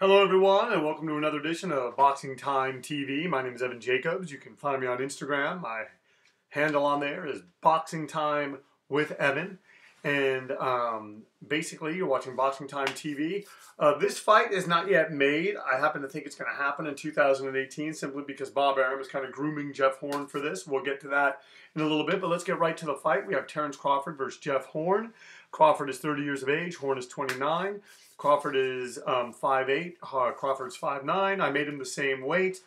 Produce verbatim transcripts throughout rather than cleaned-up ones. Hello everyone and welcome to another edition of Boxing Time T V. My name is Evan Jacobs. You can find me on Instagram. My handle on there is Boxing Time with Evan. And um, basically you're watching Boxing Time T V. Uh, this fight is not yet made. I happen to think it's going to happen in two thousand eighteen simply because Bob Arum is kind of grooming Jeff Horn for this. We'll get to that in a little bit, but let's get right to the fight. We have Terrence Crawford versus Jeff Horn. Crawford is thirty years of age. Horn is twenty-nine. Crawford is um, five eight. Uh, Crawford's five nine. I made him the same weight.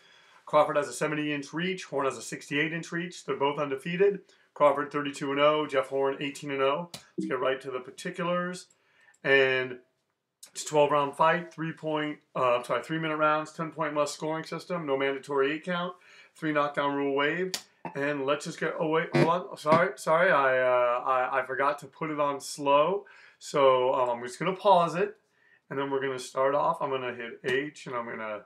Crawford has a seventy inch reach. Horn has a sixty-eight inch reach. They're both undefeated. Crawford thirty-two and oh. Jeff Horn eighteen and oh. Let's get right to the particulars. And it's a twelve round fight. Three point, uh, sorry, three minute rounds. ten point less scoring system. No mandatory eight count. Three knockdown rule waived. And let's just get. Oh wait, hold on. Sorry, sorry. I uh, I, I forgot to put it on slow. So um, I'm just gonna pause it. And then we're gonna start off. I'm gonna hit H, and I'm gonna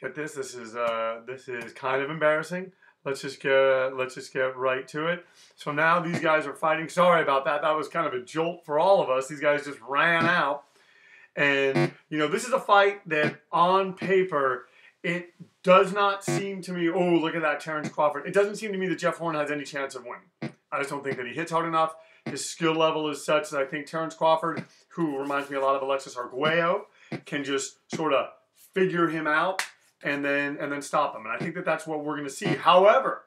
get this. This is uh, this is kind of embarrassing. Let's just get uh, let's just get right to it. So now these guys are fighting. Sorry about that. That was kind of a jolt for all of us. These guys just ran out, and you know this is a fight that on paper it does not seem to me. Oh, look at that, Terrence Crawford. It doesn't seem to me that Jeff Horn has any chance of winning. I just don't think that he hits hard enough. His skill level is such that I think Terrence Crawford, who reminds me a lot of Alexis Arguello, can just sort of figure him out and then and then stop him. And I think that that's what we're going to see. However,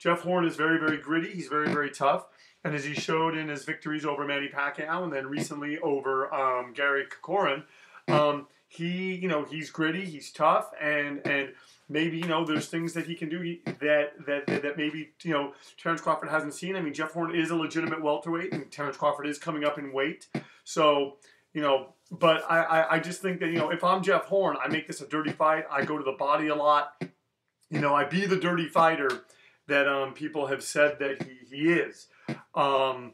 Jeff Horn is very, very gritty. He's very, very tough. And as he showed in his victories over Manny Pacquiao and then recently over um, Gary Kokorin, um, he, you know, he's gritty, he's tough, and and maybe, you know, there's things that he can do that, that that that maybe, you know, Terrence Crawford hasn't seen. I mean, Jeff Horn is a legitimate welterweight, and Terrence Crawford is coming up in weight. So, you know, but I, I, I just think that, you know, if I'm Jeff Horn, I make this a dirty fight. I go to the body a lot. You know, I be the dirty fighter that um, people have said that he, he is. Um,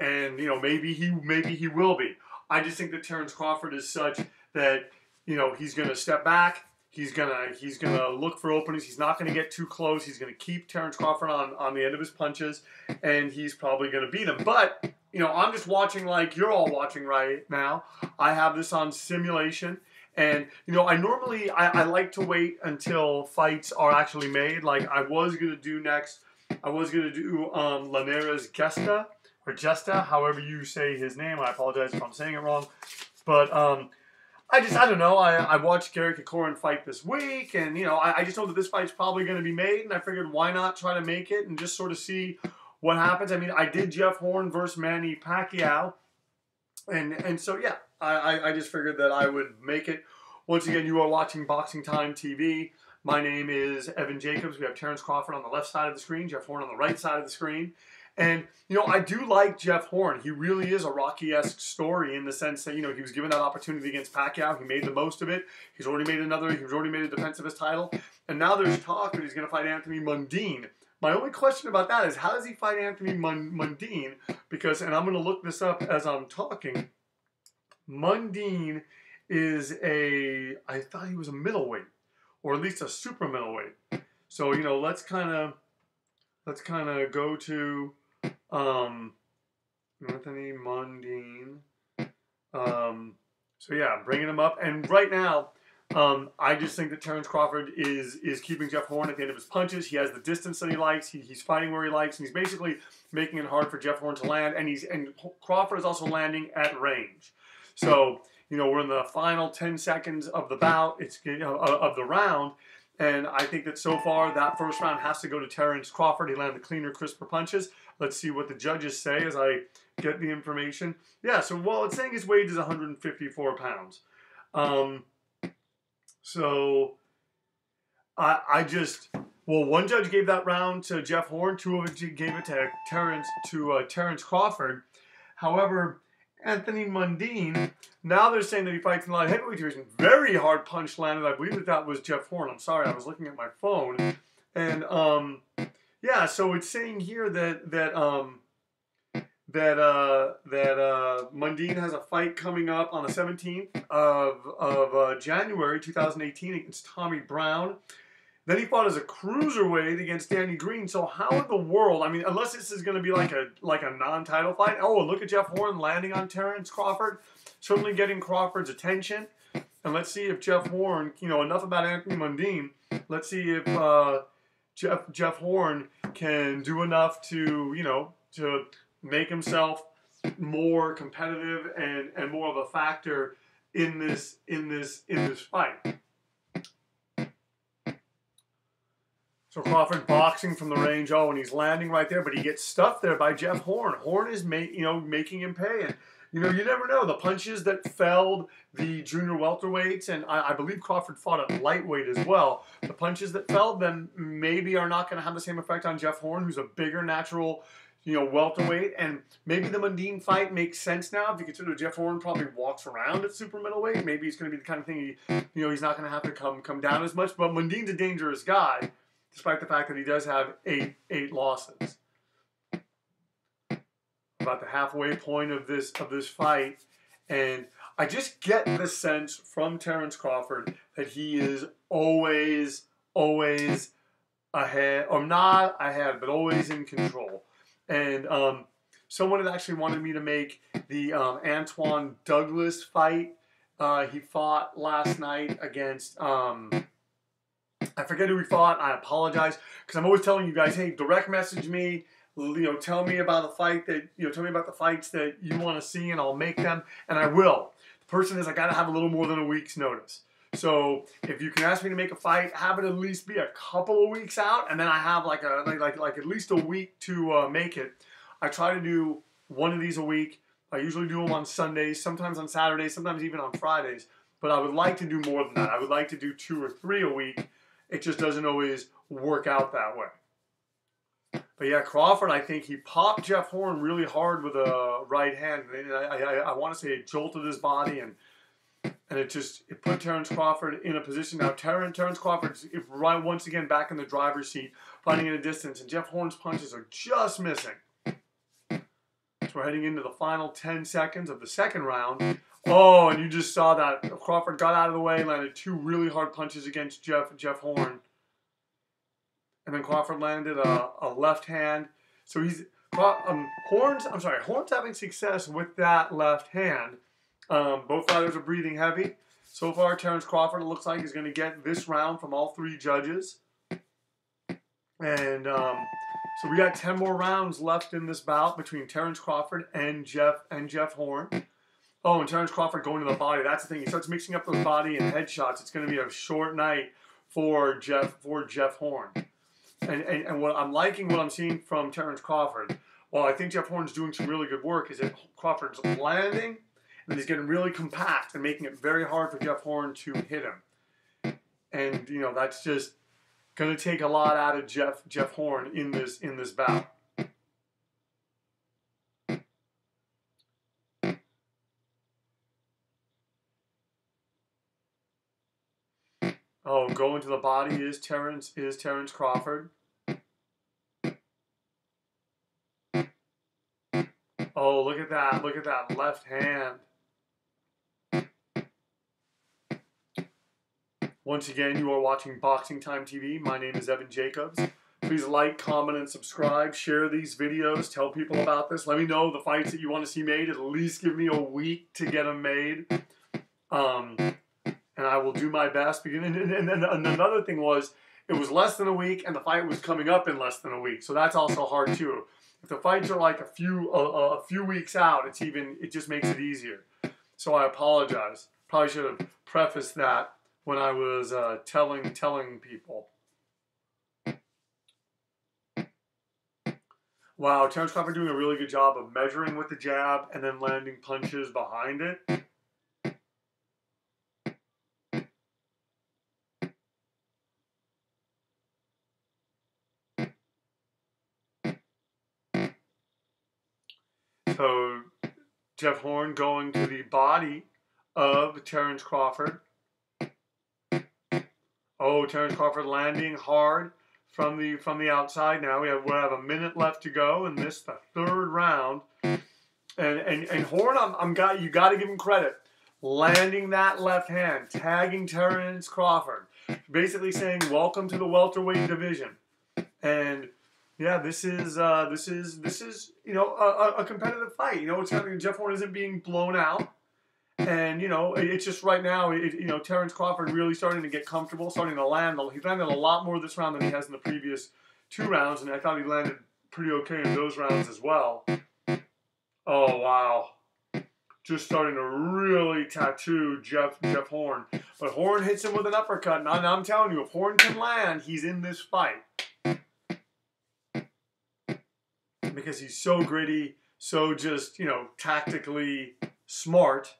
and, you know, maybe he, maybe he will be. I just think that Terrence Crawford is such that, you know, he's going to step back. He's gonna he's gonna look for openings. He's not gonna get too close. He's gonna keep Terrence Crawford on on the end of his punches, and he's probably gonna beat him. But you know, I'm just watching like you're all watching right now. I have this on simulation, and you know, I normally I, I like to wait until fights are actually made. Like I was gonna do next. I was gonna do um, Lanera's Gesta or Gesta, however you say his name. I apologize if I'm saying it wrong, but. Um, I just, I don't know, I, I watched Gary Kokorin fight this week, and, you know, I, I just know that this fight's probably going to be made, and I figured why not try to make it and just sort of see what happens. I mean, I did Jeff Horn versus Manny Pacquiao, and and so, yeah, I, I just figured that I would make it. Once again, you are watching Boxing Time T V. My name is Evan Jacobs. We have Terrence Crawford on the left side of the screen, Jeff Horn on the right side of the screen. And, you know, I do like Jeff Horn. He really is a Rocky-esque story in the sense that, you know, he was given that opportunity against Pacquiao. He made the most of it. He's already made another. He's already made a defense of his title. And now there's talk that he's going to fight Anthony Mundine. My only question about that is how does he fight Anthony Mundine? Because, and I'm going to look this up as I'm talking, Mundine is a, I thought he was a middleweight, or at least a super middleweight. So, you know, let's kind of, let's kind of go to... Um, Anthony Mundine. Um, so yeah, bringing him up. And right now, um, I just think that Terrence Crawford is is keeping Jeff Horn at the end of his punches. He has the distance that he likes. He, he's fighting where he likes, and he's basically making it hard for Jeff Horn to land. And he's and Crawford is also landing at range. So you know we're in the final ten seconds of the bout. It's you know, of the round. And I think that so far, that first round has to go to Terrence Crawford. He landed cleaner, crisper punches. Let's see what the judges say as I get the information. Yeah, so, well, it's saying his weight is one hundred fifty-four pounds. Um, so, I, I just, well, one judge gave that round to Jeff Horn. Two of them gave it to Terrence, to, uh, Terrence Crawford. However, Anthony Mundine, now they're saying that he fights in the light heavyweight division. Very hard punch landed. I believe that that was Jeff Horn. I'm sorry, I was looking at my phone. And, um, yeah, so it's saying here that, that, um, that, uh, that, uh, Mundine has a fight coming up on the seventeenth of, of uh, January two thousand eighteen against Tommy Brown. Then he fought as a cruiserweight against Danny Green. So how in the world? I mean, unless this is going to be like a like a non-title fight. Oh, look at Jeff Horn landing on Terrence Crawford, certainly getting Crawford's attention. and let's see if Jeff Horn, you know, enough about Anthony Mundine. Let's see if uh, Jeff Jeff Horn can do enough to, you know, to make himself more competitive and, and more of a factor in this in this in this fight. So Crawford boxing from the range. Oh, and he's landing right there, but he gets stuffed there by Jeff Horn. Horn is ma you know making him pay, and you know you never know the punches that felled the junior welterweights, and I, I believe Crawford fought at lightweight as well. The punches that felled them maybe are not going to have the same effect on Jeff Horn, who's a bigger natural, you know, welterweight, and maybe the Mundine fight makes sense now. If you consider Jeff Horn probably walks around at super middleweight, maybe it's going to be the kind of thing he, you know, he's not going to have to come come down as much. But Mundine's a dangerous guy, despite the fact that he does have eight eight losses. About the halfway point of this of this fight, and I just get the sense from Terrence Crawford that he is always always ahead, or not ahead, but always in control. And um, someone had actually wanted me to make the um, Antoine Douglas fight. Uh, he fought last night against, um, I forget who he fought. I apologize, because I'm always telling you guys, hey, direct message me. You know, tell me about the fight that, you know, tell me about the fights that you want to see, and I'll make them. And I will. The person is, I got to have a little more than a week's notice. So if you can ask me to make a fight, have it at least be a couple of weeks out, and then I have like a like like, like at least a week to uh, make it. I try to do one of these a week. I usually do them on Sundays, sometimes on Saturdays, sometimes even on Fridays. But I would like to do more than that. I would like to do two or three a week. It just doesn't always work out that way. But yeah, Crawford, I think he popped Jeff Horn really hard with a right hand. I I, I want to say it jolted his body, and. And it just it put Terrence Crawford in a position. Now, Terrence, Terrence Crawford is right once again back in the driver's seat, fighting at a distance. And Jeff Horn's punches are just missing. So we're heading into the final ten seconds of the second round. Oh, and you just saw that. Crawford got out of the way, landed two really hard punches against Jeff, Jeff Horn. And then Crawford landed a, a left hand. So he's um, Horn's, I'm sorry, Horn's having success with that left hand. Um, both fighters are breathing heavy. So far, Terrence Crawford, it looks like, is going to get this round from all three judges. And um, so we got ten more rounds left in this bout between Terrence Crawford and Jeff and Jeff Horn. Oh, and Terrence Crawford going to the body. That's the thing. He starts mixing up those body and headshots. It's going to be a short night for Jeff for Jeff Horn. And, and, and what I'm liking, what I'm seeing from Terrence Crawford, well, I think Jeff Horn's doing some really good work, is that Crawford's landing, and he's getting really compact and making it very hard for Jeff Horn to hit him. And, you know, that's just going to take a lot out of Jeff Jeff Horn in this in this bout. Oh, going to the body is Terrence is Terrence Crawford. Oh, look at that. Look at that left hand. Once again, you are watching Boxing Time T V. My name is Evan Jacobs. Please like, comment, and subscribe. Share these videos. Tell people about this. Let me know the fights that you want to see made. At least give me a week to get them made. Um, and I will do my best. And, and, and, and another thing was, it was less than a week, and the fight was coming up in less than a week. So that's also hard, too. If the fights are like a few a, a few weeks out, it's even it just makes it easier. So I apologize. Probably should have prefaced that when I was uh, telling telling people. Wow, Terrence Crawford doing a really good job of measuring with the jab and then landing punches behind it. So Jeff Horn going to the body of Terrence Crawford. Oh, Terrence Crawford landing hard from the from the outside. Now we have we have a minute left to go, and this the third round. And and and Horn, I'm, I'm got you got to give him credit, landing that left hand, tagging Terrence Crawford, basically saying welcome to the welterweight division. And yeah, this is uh, this is this is you know a, a competitive fight. You know, it's kind of, Jeff Horn isn't being blown out, And, you know, it's just right now, it, you know, Terrence Crawford really starting to get comfortable, starting to land. He landed a lot more this round than he has in the previous two rounds, and I thought he landed pretty okay in those rounds as well. Oh, wow. Just starting to really tattoo Jeff Jeff Horn. But Horn hits him with an uppercut, and I'm telling you, if Horn can land, he's in this fight. Because he's so gritty, so just, you know, tactically smart.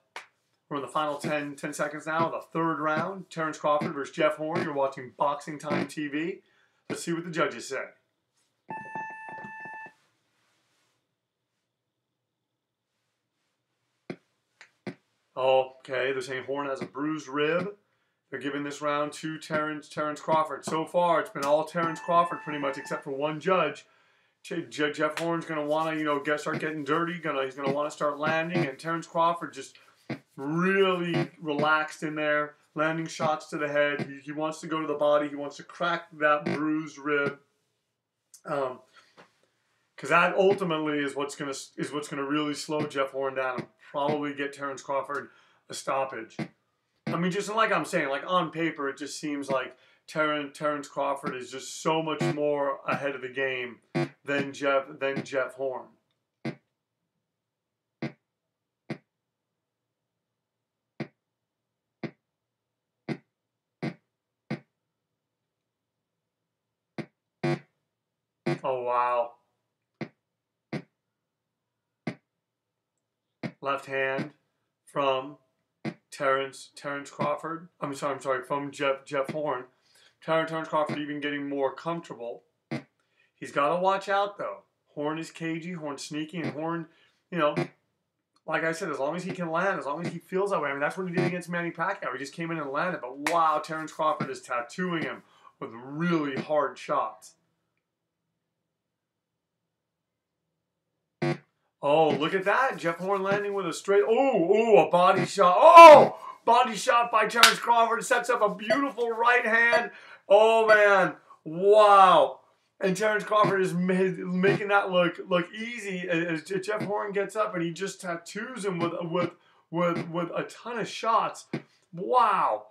We're in the final ten, ten seconds now, the third round. Terrence Crawford versus Jeff Horn. You're watching Boxing Time T V. Let's see what the judges say. Oh, okay, they're saying Horn has a bruised rib. They're giving this round to Terrence, Terrence Crawford. So far, it's been all Terrence Crawford pretty much, except for one judge. Jeff Horn's going to want to, you know, get, start getting dirty. Gonna, he's going to want to start landing. And Terrence Crawford just really relaxed in there, landing shots to the head. He, he wants to go to the body. He wants to crack that bruised rib. Um, because that ultimately is what's going to is what's going to really slow Jeff Horn down and probably get Terrence Crawford a stoppage. I mean, just like I'm saying, like on paper, it just seems like Terrence, Terrence Crawford is just so much more ahead of the game than Jeff than Jeff Horn. Oh, wow. Left hand from Terrence Terrence Crawford. I'm sorry, I'm sorry, from Jeff Jeff Horn. Terrence, Terrence Crawford even getting more comfortable. He's got to watch out though. Horn is cagey, Horn's sneaky, and Horn, you know, like I said, as long as he can land, as long as he feels that way. I mean, that's what he did against Manny Pacquiao. He just came in and landed, but wow, Terrence Crawford is tattooing him with really hard shots. Oh, look at that. Jeff Horn landing with a straight. Oh, oh, a body shot. Oh, body shot by Terrence Crawford. Sets up a beautiful right hand. Oh, man. Wow. And Terrence Crawford is made, making that look look easy as Jeff Horn gets up and he just tattoos him with, with, with, with a ton of shots. Wow.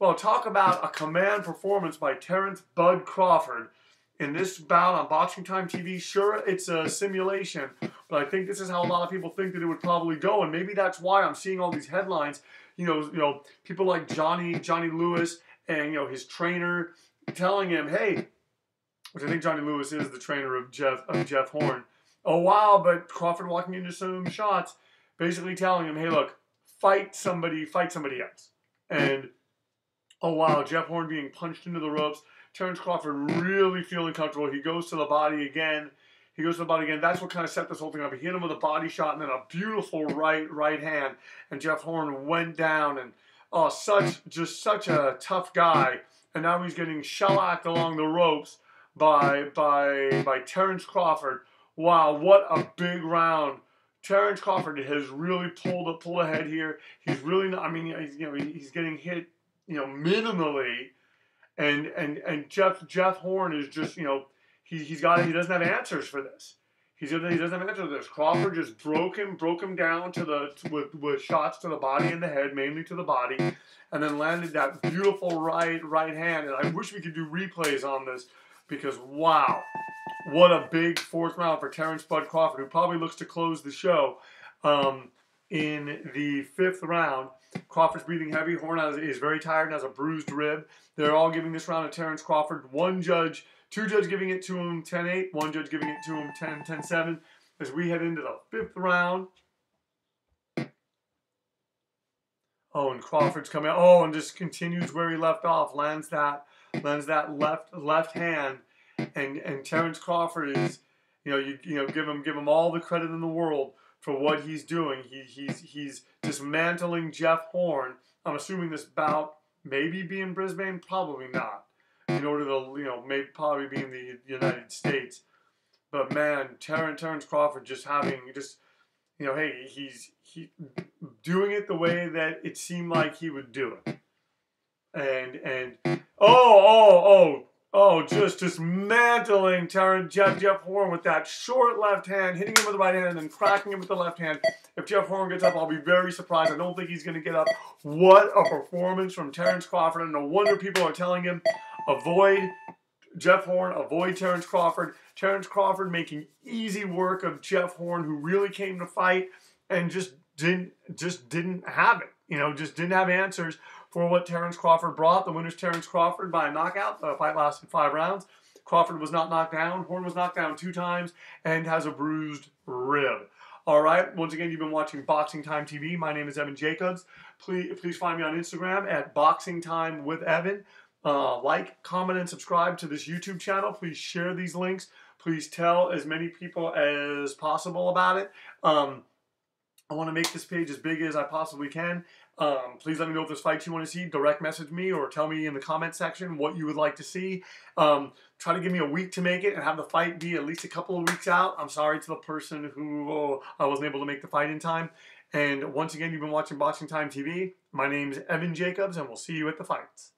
Well, talk about a command performance by Terrence Bud Crawford in this bout on Boxing Time T V. Sure, it's a simulation, but I think this is how a lot of people think that it would probably go, and maybe that's why I'm seeing all these headlines. You know, you know, people like Johnny Johnny Lewis and you know his trainer telling him, "Hey," which I think Johnny Lewis is the trainer of Jeff of Jeff Horn. Oh wow! But Crawford walking into some shots, basically telling him, "Hey, look, fight somebody, fight somebody else." And oh wow, Jeff Horn being punched into the ropes. Terrence Crawford really feeling comfortable. He goes to the body again. He goes to the body again. That's what kind of set this whole thing up. He hit him with a body shot and then a beautiful right right hand. And Jeff Horn went down. And oh, such just such a tough guy. And now he's getting shellacked along the ropes by by by Terrence Crawford. Wow, what a big round! Terrence Crawford has really pulled up pulled ahead here. He's really not, I mean, you know, he's getting hit, you know, minimally. And and and Jeff Jeff Horn is just, you know, he he's got he doesn't have answers for this. He's he doesn't have answers for this. Crawford just broke him broke him down to the to, with with shots to the body and the head, mainly to the body, and then landed that beautiful right right hand. And I wish we could do replays on this because wow, what a big fourth round for Terrence Bud Crawford, who probably looks to close the show um, in the fifth round. Crawford's breathing heavy. Horn has, is very tired and has a bruised rib. They're all giving this round to Terrence Crawford. One judge, two judges giving it to him ten eight. One judge giving it to him ten ten seven. As we head into the fifth round. Oh, and Crawford's coming. Oh, and just continues where he left off. Lands that, lands that left left hand, and and Terrence Crawford is, you know, you you know, give him give him all the credit in the world for what he's doing. He, he's, he's dismantling Jeff Horn. I'm assuming this bout maybe be in Brisbane, probably not. In order to, you know, maybe probably be in the United States. But man, Terrence, Terrence Crawford just having, just, you know, hey, he's he doing it the way that it seemed like he would do it. And, and, oh, oh, oh, Oh, just dismantling Jeff, Jeff Horn with that short left hand, hitting him with the right hand, and then cracking him with the left hand. If Jeff Horn gets up, I'll be very surprised. I don't think he's going to get up. What a performance from Terrence Crawford. And no wonder people are telling him, avoid Jeff Horn, avoid Terrence Crawford. Terrence Crawford making easy work of Jeff Horn, who really came to fight and just didn't, just didn't have it. You know, just didn't have answers for what Terrence Crawford brought. The winner's Terrence Crawford by a knockout. The fight lasted five rounds. Crawford was not knocked down. Horn was knocked down two times and has a bruised rib. All right. Once again, you've been watching Boxing Time T V. My name is Evan Jacobs. Please, please find me on Instagram at Boxing Time with Evan. Uh, like, comment, and subscribe to this YouTube channel. Please share these links. Please tell as many people as possible about it. Um, I want to make this page as big as I possibly can. Um, please let me know if there's fights you want to see. Direct message me or tell me in the comment section what you would like to see. Um, try to give me a week to make it and have the fight be at least a couple of weeks out. I'm sorry to the person who oh, I wasn't able to make the fight in time. And once again, you've been watching Boxing Time T V. My name's Evan Jacobs, and we'll see you at the fights.